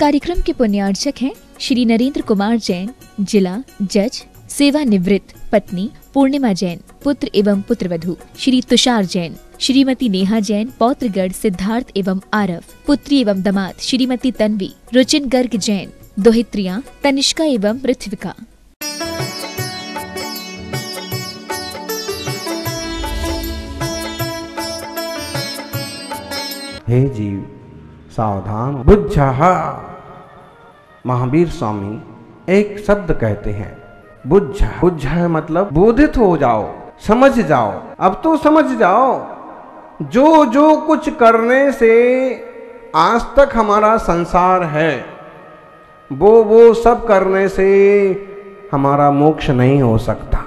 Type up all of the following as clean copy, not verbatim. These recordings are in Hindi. कार्यक्रम के पुण्यार्चक हैं श्री नरेंद्र कुमार जैन, जिला जज, सेवानिवृत्त, पत्नी पूर्णिमा जैन, पुत्र एवं पुत्रवधू श्री तुषार जैन, श्रीमती नेहा जैन, पौत्रगढ़ सिद्धार्थ एवं आरव, पुत्री एवं दामाद श्रीमती तन्वी रुचिन गर्ग जैन, दोहित्रियां तनिष्का एवं पृथ्विका। हे जीव सावधान बुद्धः। महावीर स्वामी एक शब्द कहते हैं बुद्ध। बुद्ध मतलब बोधित हो जाओ, समझ जाओ। अब तो समझ जाओ जो जो कुछ करने से आज तक हमारा संसार है, वो सब करने से हमारा मोक्ष नहीं हो सकता।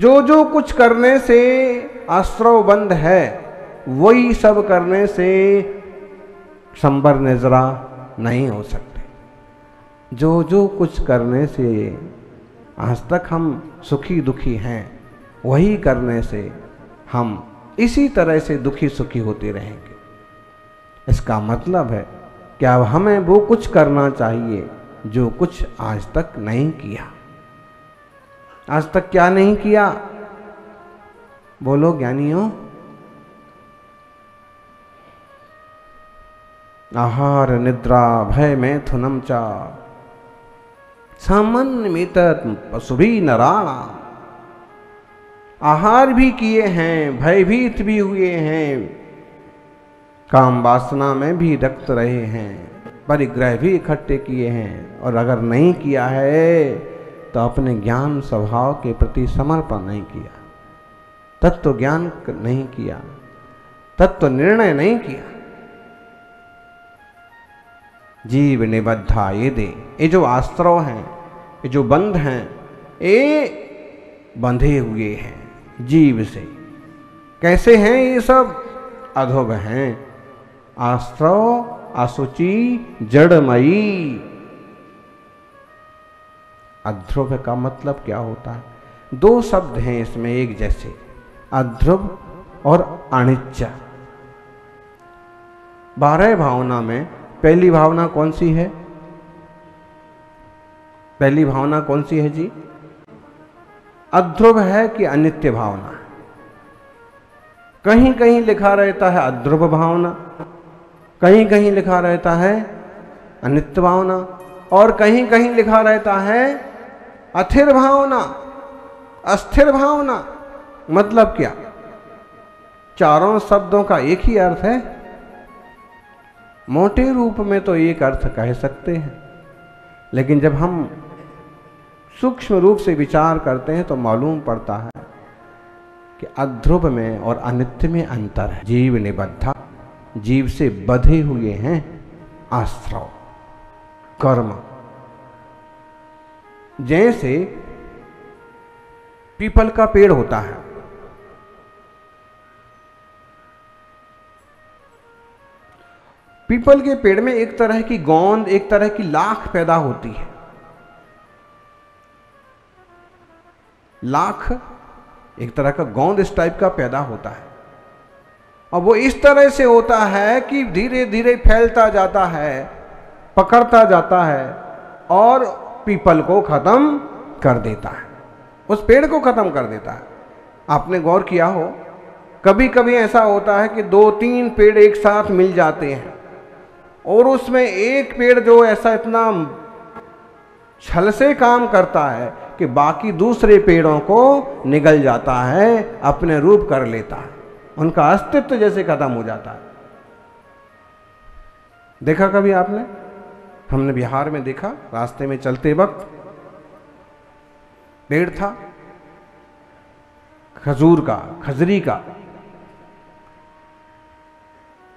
जो जो कुछ करने से आश्रव बंद है, वही सब करने से संबर निजरा नहीं हो सकता। जो जो कुछ करने से आज तक हम सुखी दुखी हैं, वही करने से हम इसी तरह से दुखी सुखी होते रहेंगे। इसका मतलब है कि अब हमें वो कुछ करना चाहिए जो कुछ आज तक नहीं किया। आज तक क्या नहीं किया? बोलो ज्ञानियों। आहार निद्रा भय मैथुनम चा सामान्यमित पशुभी नराणाम। आहार भी किए हैं, भयभीत भी हुए हैं, काम वासना में भी रक्त रहे हैं, परिग्रह भी इकट्ठे किए हैं, और अगर नहीं किया है तो अपने ज्ञान स्वभाव के प्रति समर्पण नहीं किया, तत्व ज्ञान नहीं किया, तत्व निर्णय नहीं किया। जीव निबद्धा ये दे, ये जो आश्रव हैं, ये जो बंध हैं, ये बंधे हुए हैं जीव से। कैसे हैं ये सब? अधोभ हैं, आश्रव आसुचि जड़मयी। अध्रुव का मतलब क्या होता है? दो शब्द हैं इसमें एक जैसे, अध्रुव और अनिच्छा। 12 भावना में पहली भावना कौन सी है? पहली भावना कौन सी है जी? अध्रुव है कि अनित्य भावना? कहीं कहीं लिखा रहता है अध्रुव भावना, कहीं कहीं लिखा रहता है अनित्य भावना, और कहीं कहीं लिखा रहता है अथिर भावना, अस्थिर भावना। मतलब क्या? चारों शब्दों का एक ही अर्थ है। मोटे रूप में तो एक अर्थ कह सकते हैं, लेकिन जब हम सूक्ष्म रूप से विचार करते हैं तो मालूम पड़ता है कि अध्रुव में और अनित्य में अंतर है। जीव निबद्धा, जीव से बधे हुए हैं आश्रव कर्म। जैसे पीपल का पेड़ होता है, पीपल के पेड़ में एक तरह की गोंद, एक तरह की लाख पैदा होती है। लाख एक तरह का गोंद इस टाइप का पैदा होता है, और वो इस तरह से होता है कि धीरे धीरे फैलता जाता है, पकड़ता जाता है, और पीपल को खत्म कर देता है, उस पेड़ को खत्म कर देता है। आपने गौर किया हो, कभी कभी ऐसा होता है कि 2-3 पेड़ एक साथ मिल जाते हैं, और उसमें एक पेड़ जो ऐसा इतना छल से काम करता है कि बाकी दूसरे पेड़ों को निगल जाता है, अपने रूप कर लेता है, उनका अस्तित्व जैसे खत्म हो जाता है। देखा कभी आपने? हमने बिहार में देखा, रास्ते में चलते वक्त पेड़ था खजूर का, खजरी का,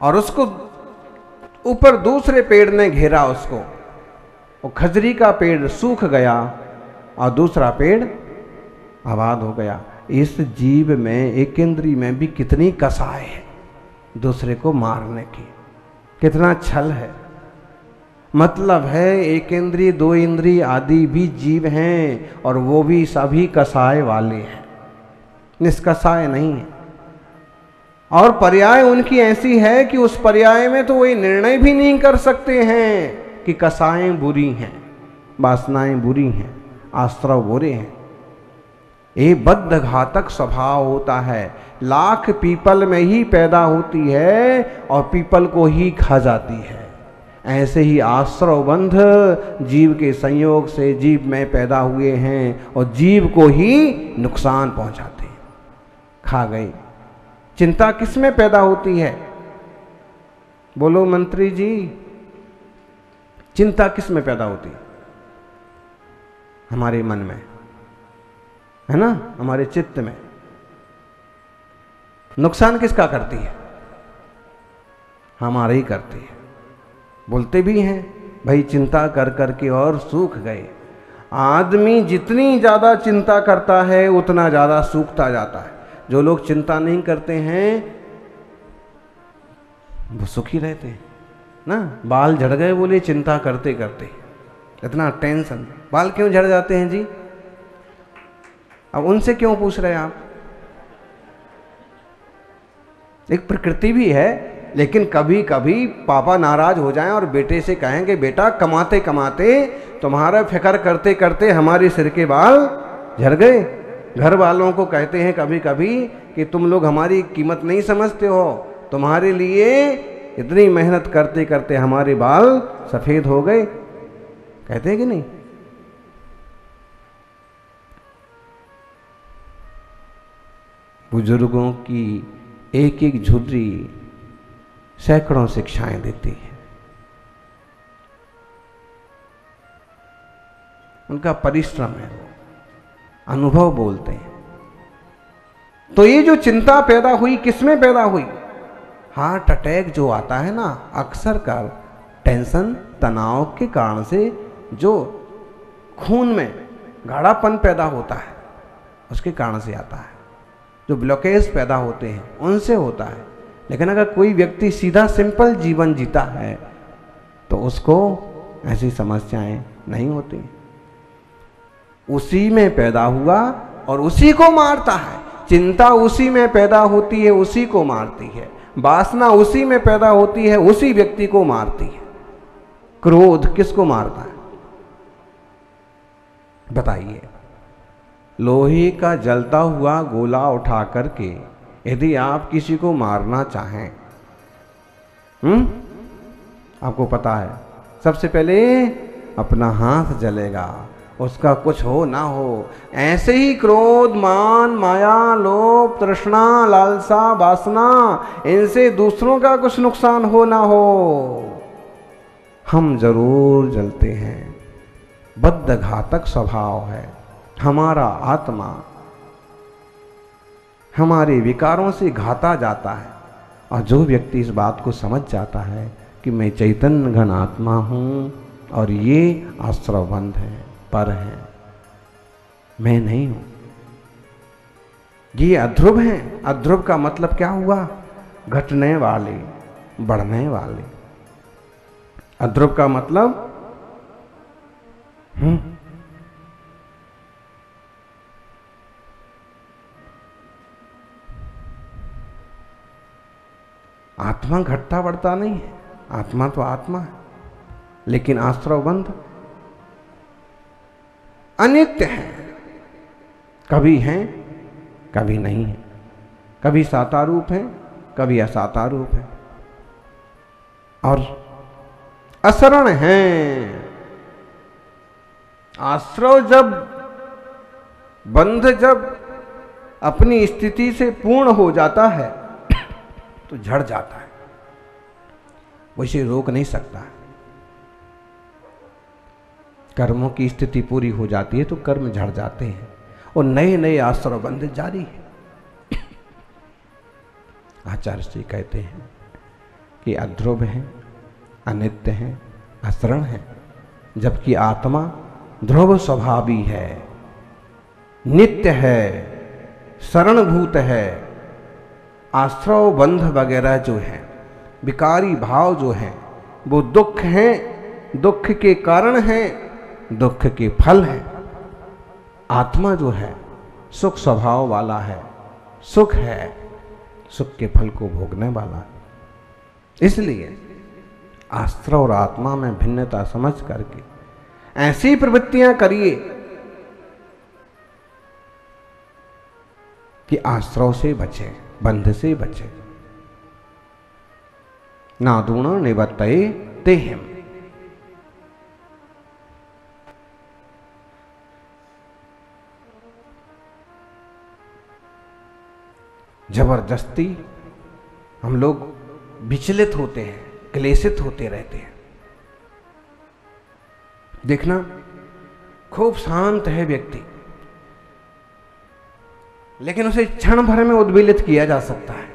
और उसको ऊपर दूसरे पेड़ ने घेरा उसको, और खजरी का पेड़ सूख गया और दूसरा पेड़ आबाद हो गया। इस जीव में, एक इंद्री में भी कितनी कसाय है दूसरे को मारने की, कितना छल है। मतलब है एक इंद्री, दो इंद्री आदि भी जीव हैं, और वो भी सभी कसाय वाले हैं, निष्कसाय नहीं है। और पर्याय उनकी ऐसी है कि उस पर्याय में तो वे निर्णय भी नहीं कर सकते हैं कि कषाएँ बुरी हैं, वासनाएं बुरी हैं, आश्रव बुरे हैं। ये बद्ध घातक स्वभाव होता है, लाख पीपल में ही पैदा होती है और पीपल को ही खा जाती है। ऐसे ही आश्रव बंध जीव के संयोग से जीव में पैदा हुए हैं और जीव को ही नुकसान पहुंचाते हैं। खा गए। चिंता किस में पैदा होती है? बोलो मंत्री जी, चिंता किस में पैदा होती है? हमारे मन में, है ना, हमारे चित्त में। नुकसान किसका करती है? हमारे ही करती है। बोलते भी हैं भाई चिंता कर कर के और सूख गए। आदमी जितनी ज़्यादा चिंता करता है उतना ज़्यादा सूखता जाता है। जो लोग चिंता नहीं करते हैं वो सुखी रहते हैं ना। बाल झड़ गए बोले चिंता करते करते, इतना टेंशन। बाल क्यों झड़ जाते हैं जी? अब उनसे क्यों पूछ रहे हैं आप? एक प्रकृति भी है, लेकिन कभी कभी पापा नाराज हो जाएं और बेटे से कहेंगे बेटा कमाते कमाते तुम्हारा फिक्र करते करते हमारे सिर के बाल झड़ गए। घर वालों को कहते हैं कभी कभी कि तुम लोग हमारी कीमत नहीं समझते हो, तुम्हारे लिए इतनी मेहनत करते करते हमारे बाल सफ़ेद हो गए। कहते हैं कि नहीं? बुजुर्गों की एक एक झुर्री सैकड़ों शिक्षाएं देती है। उनका परिश्रम है, वो अनुभव बोलते हैं। तो ये जो चिंता पैदा हुई किसमें पैदा हुई? हार्ट अटैक जो आता है ना, अक्सर का टेंशन तनाव के कारण से जो खून में गाढ़ापन पैदा होता है उसके कारण से आता है। जो ब्लॉकेज पैदा होते हैं उनसे होता है। लेकिन अगर कोई व्यक्ति सीधा सिंपल जीवन जीता है तो उसको ऐसी समस्याएं नहीं होती। उसी में पैदा हुआ और उसी को मारता है। चिंता उसी में पैदा होती है, उसी को मारती है। वासना उसी में पैदा होती है, उसी व्यक्ति को मारती है। क्रोध किसको मारता है बताइए? लोहे का जलता हुआ गोला उठा करके यदि आप किसी को मारना चाहें, आपको पता है सबसे पहले अपना हाथ जलेगा, उसका कुछ हो ना हो। ऐसे ही क्रोध, मान, माया, लोभ, तृष्णा, लालसा, वासना, इनसे दूसरों का कुछ नुकसान हो ना हो, हम जरूर जलते हैं। बद्ध घातक स्वभाव है हमारा। आत्मा हमारे विकारों से घाता जाता है। और जो व्यक्ति इस बात को समझ जाता है कि मैं चैतन्य घन आत्मा हूँ और ये आश्रवबंध है, पर है, मैं नहीं हूँ, ये अध्रुव हैं। अध्रुव का मतलब क्या हुआ? घटने वाले, बढ़ने वाले। अध्रुव का मतलब आत्मा घटता बढ़ता नहीं है, आत्मा तो आत्मा है। लेकिन आश्रवबंध अनित्य है, कभी हैं कभी नहीं है, कभी सातारूप है कभी असातारूप है, और असरण है। आश्रव जब बंध जब अपनी स्थिति से पूर्ण हो जाता है तो झड़ जाता है, वो इसे रोक नहीं सकता है। कर्मों की स्थिति पूरी हो जाती है तो कर्म झड़ जाते हैं और नए नए आश्रवबंध जारी है। आचार्य श्री कहते हैं कि अध्रुव हैं, अनित्य हैं, असरण हैं, जबकि आत्मा ध्रुव स्वभावी है, नित्य है, शरणभूत है। आश्रव बंध वगैरह जो हैं, विकारी भाव जो हैं, वो दुख हैं, दुख के कारण हैं, दुख के फल हैं। आत्मा जो है सुख स्वभाव वाला है, सुख है, सुख के फल को भोगने वाला है। इसलिए शास्त्र और आत्मा में भिन्नता समझ करके ऐसी प्रवृत्तियां करिए कि आश्रव से बचे, बंध से बचे। नादूण निवर्तये तेहिम। जबरदस्ती हम लोग विचलित होते हैं, क्लेशित होते रहते हैं। देखना, खूब शांत है व्यक्ति, लेकिन उसे क्षण भर में उद्वेलित किया जा सकता है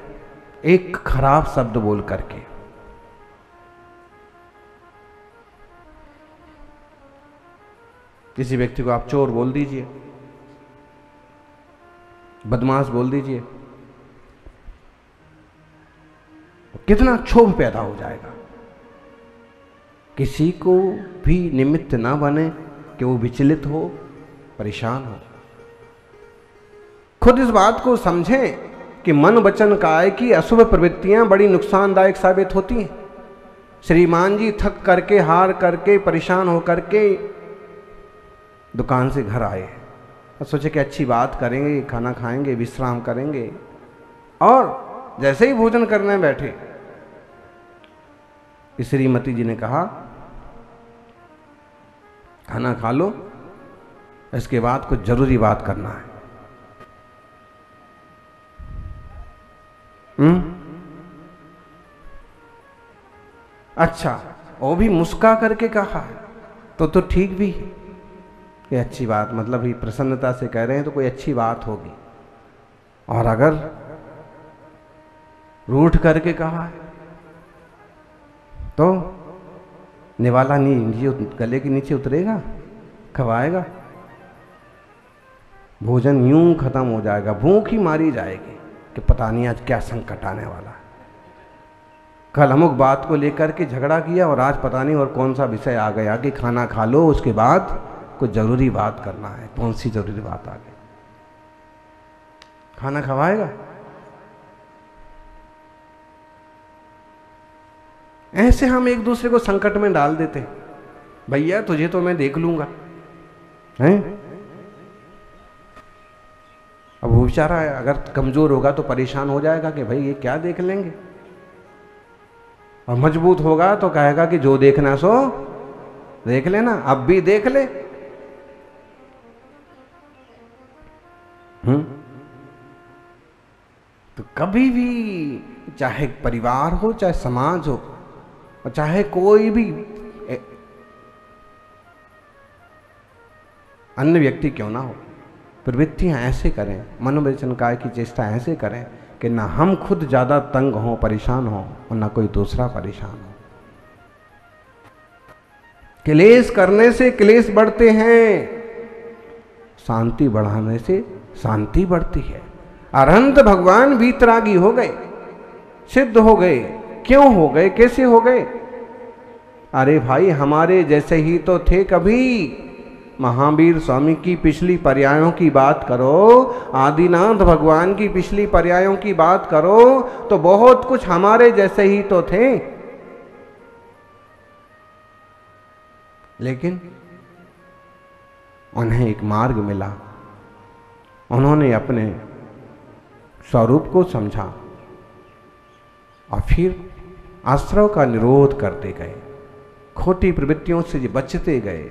एक खराब शब्द बोल करके। किसी व्यक्ति को आप चोर बोल दीजिए, बदमाश बोल दीजिए, कितना क्षोभ पैदा हो जाएगा। किसी को भी निमित्त ना बने कि वो विचलित हो, परेशान हो। खुद इस बात को समझें कि मन, वचन, काय की अशुभ प्रवृत्तियां बड़ी नुकसानदायक साबित होती हैं। श्रीमान जी थक करके, हार करके, परेशान हो करके दुकान से घर आए और सोचे कि अच्छी बात करेंगे, खाना खाएंगे, विश्राम करेंगे, और जैसे ही भोजन करने बैठे श्रीमती जी ने कहा खाना खा लो, इसके बाद कुछ जरूरी बात करना है। अच्छा, वो भी मुस्का करके कहा है तो ठीक भी है कि अच्छी बात, मतलब ही प्रसन्नता से कह रहे हैं तो कोई अच्छी बात होगी। और अगर रूठ करके कहा है तो निवाला नहीं, गले के नीचे उतरेगा, खवाएगा, भोजन यूं खत्म हो जाएगा, भूख ही मारी जाएगी कि पता नहीं आज क्या संकट आने वाला है। कल अमुक बात को लेकर के झगड़ा किया और आज पता नहीं और कौन सा विषय आ गया कि खाना खा लो, उसके बाद कोई जरूरी बात करना है। कौन सी जरूरी बात आ गई? खाना खवाएगा? ऐसे हम एक दूसरे को संकट में डाल देते हैं। भैया तुझे तो मैं देख लूंगा, हैं? अब वो बेचारा अगर कमजोर होगा तो परेशान हो जाएगा कि भाई ये क्या देख लेंगे, और मजबूत होगा तो कहेगा कि जो देखना सो देख लेना, अब भी देख ले। तो कभी भी, चाहे परिवार हो, चाहे समाज हो, और चाहे कोई भी अन्य व्यक्ति क्यों ना हो, प्रवृत्तियां ऐसे करें, मनोवचन काय की चेष्टा ऐसे करें कि ना हम खुद ज्यादा तंग हों, परेशान हों, और ना कोई दूसरा परेशान हो। क्लेश करने से क्लेश बढ़ते हैं, शांति बढ़ाने से शांति बढ़ती है। अनंत भगवान वीतरागी हो गए, सिद्ध हो गए। क्यों हो गए, कैसे हो गए? अरे भाई, हमारे जैसे ही तो थे कभी। महावीर स्वामी की पिछली पर्यायों की बात करो, आदिनाथ भगवान की पिछली पर्यायों की बात करो, तो बहुत कुछ हमारे जैसे ही तो थे, लेकिन उन्हें एक मार्ग मिला। उन्होंने अपने स्वरूप को समझा और फिर आश्रव का निरोध करते गए, खोटी प्रवृत्तियों से बचते गए,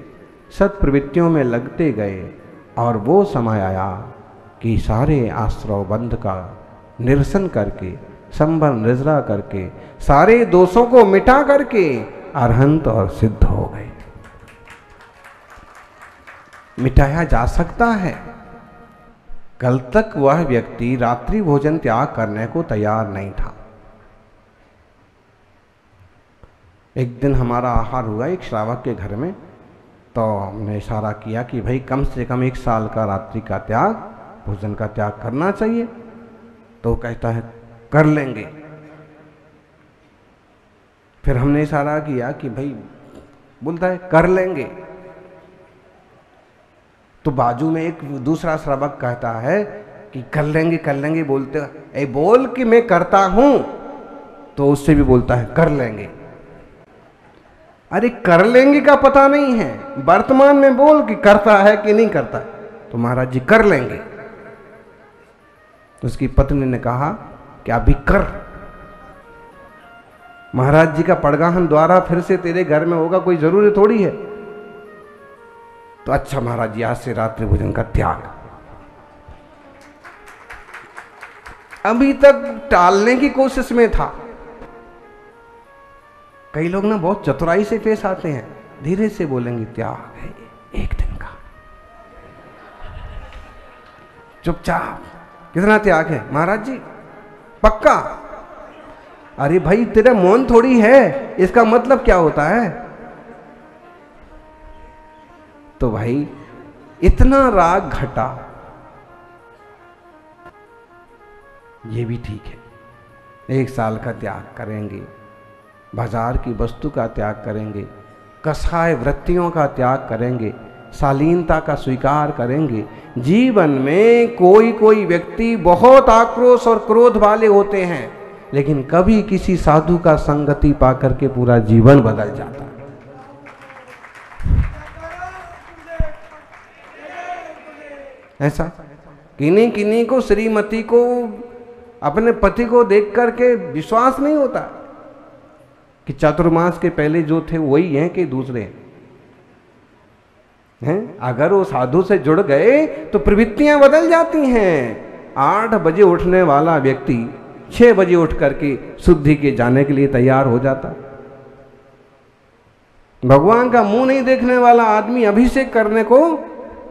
सत प्रवृत्तियों में लगते गए, और वो समय आया कि सारे आश्रव बंध का निरसन करके, संभर निजरा करके, सारे दोषों को मिटा करके अरहंत और सिद्ध हो गए। मिटाया जा सकता है। कल तक वह व्यक्ति रात्रि भोजन त्याग करने को तैयार नहीं था। एक दिन हमारा आहार हुआ एक श्रावक के घर में, तो हमने इशारा किया कि भाई कम से कम 1 साल का रात्रि का त्याग, भोजन का त्याग करना चाहिए। तो कहता है कर लेंगे। फिर हमने इशारा किया कि भाई, बोलता है कर लेंगे। तो बाजू में एक दूसरा श्रावक कहता है कि कर लेंगे बोलते ऐ बोल कि मैं करता हूं, तो उससे भी बोलता है कर लेंगे। अरे कर लेंगे का पता नहीं है, वर्तमान में बोल कि करता है कि नहीं करता। तो महाराज जी कर लेंगे। तो उसकी पत्नी ने कहा कि अभी कर। महाराज जी का पड़गाहन द्वारा फिर से तेरे घर में होगा, कोई जरूरी थोड़ी है। तो अच्छा महाराज जी आज से रात्रि भोजन का त्याग। अभी तक टालने की कोशिश में था। कई लोग ना बहुत चतुराई से पेश आते हैं, धीरे से बोलेंगे त्याग है एक दिन का, चुपचाप। कितना त्याग है महाराज जी? पक्का? अरे भाई तेरा मौन थोड़ी है, इसका मतलब क्या होता है? तो भाई इतना राग घटा, ये भी ठीक है। 1 साल का त्याग करेंगे, बाजार की वस्तु का त्याग करेंगे, कसाय वृत्तियों का त्याग करेंगे, शालीनता का स्वीकार करेंगे। जीवन में कोई कोई व्यक्ति बहुत आक्रोश और क्रोध वाले होते हैं, लेकिन कभी किसी साधु का संगति पाकर के पूरा जीवन बदल जाता है। ऐसा किन्हीं किन्हीं को श्रीमती को अपने पति को देख करके विश्वास नहीं होता कि चातुर्मास के पहले जो थे वही हैं कि दूसरे हैं। अगर वो साधु से जुड़ गए तो प्रवृत्तियां बदल जाती हैं। 8 बजे उठने वाला व्यक्ति 6 बजे उठ करके शुद्धि के जाने के लिए तैयार हो जाता। भगवान का मुंह नहीं देखने वाला आदमी अभिषेक करने को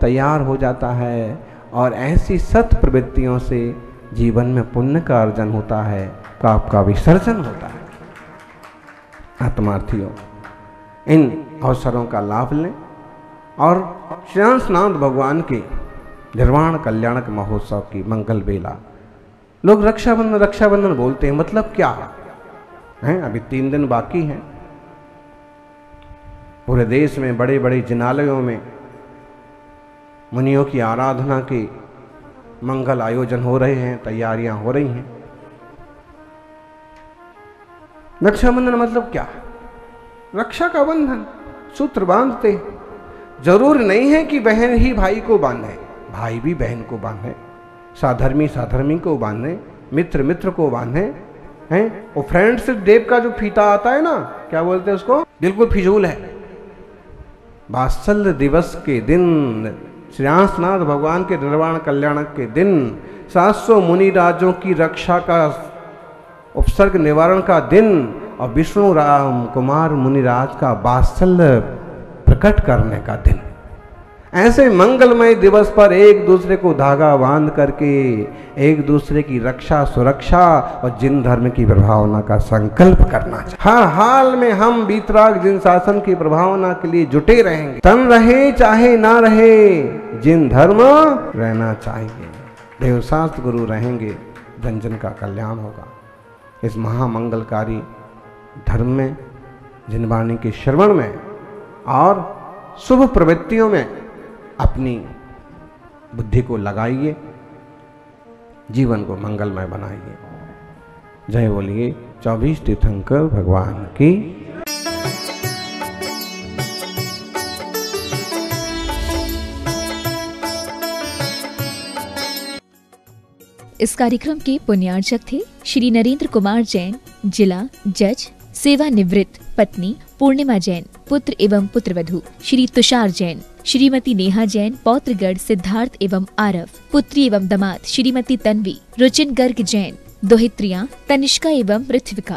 तैयार हो जाता है। और ऐसी सत प्रवृत्तियों से जीवन में पुण्य का अर्जन होता है, पाप का विसर्जन होता है। आत्मार्थियों, इन अवसरों का लाभ लें और शांतनाथ भगवान के निर्वाण कल्याणक महोत्सव की मंगल बेला। लोग रक्षाबंधन रक्षाबंधन बोलते हैं, मतलब क्या है? अभी 3 दिन बाकी हैं। पूरे देश में बड़े बड़े जिनालयों में मुनियों की आराधना के मंगल आयोजन हो रहे हैं, तैयारियां हो रही हैं। रक्षाबंधन मतलब क्या? रक्षा का बंधन, सूत्र बांधते। जरूर नहीं है कि बहन ही भाई को बांधे, भाई भी बहन को बांधे, साधर्मी साधर्मी को बांधे, मित्र मित्र को बांधे हैं। और फ्रेंडशिप डेप का जो फीता आता है ना, क्या बोलते हैं उसको, बिल्कुल फिजूल है। वात्सल्य दिवस के दिन, श्रीनाथ भगवान के निर्वाण कल्याणक के दिन, 700 मुनि राजों की रक्षा का उपसर्ग निवारण का दिन और विष्णु राम कुमार मुनिराज का वात्सल्य प्रकट करने का दिन, ऐसे मंगलमय दिवस पर एक दूसरे को धागा बांध करके एक दूसरे की रक्षा सुरक्षा और जिन धर्म की प्रभावना का संकल्प करना चाहिए। हर हाल में हम बीतराग जिन शासन की प्रभावना के लिए जुटे रहेंगे। तन रहे चाहे ना रहे, जिन धर्म रहना चाहिए, देवशास्त्र गुरु रहेंगे, जन जन का कल्याण होगा। इस महामंगलकारी धर्म में, जिनवाणी के श्रवण में और शुभ प्रवृत्तियों में अपनी बुद्धि को लगाइए, जीवन को मंगलमय बनाइए। जय बोलिए 24 तीर्थंकर भगवान की। इस कार्यक्रम के पुण्यार्चक थे श्री नरेंद्र कुमार जैन, जिला जज सेवानिवृत्त, पत्नी पूर्णिमा जैन, पुत्र एवं पुत्रवधू श्री तुषार जैन, श्रीमती नेहा जैन, पौत्रगढ़ सिद्धार्थ एवं आरव, पुत्री एवं दमाद श्रीमती तन्वी रुचिन गर्ग जैन, दोहित्रियां तनिष्का एवं पृथ्विका।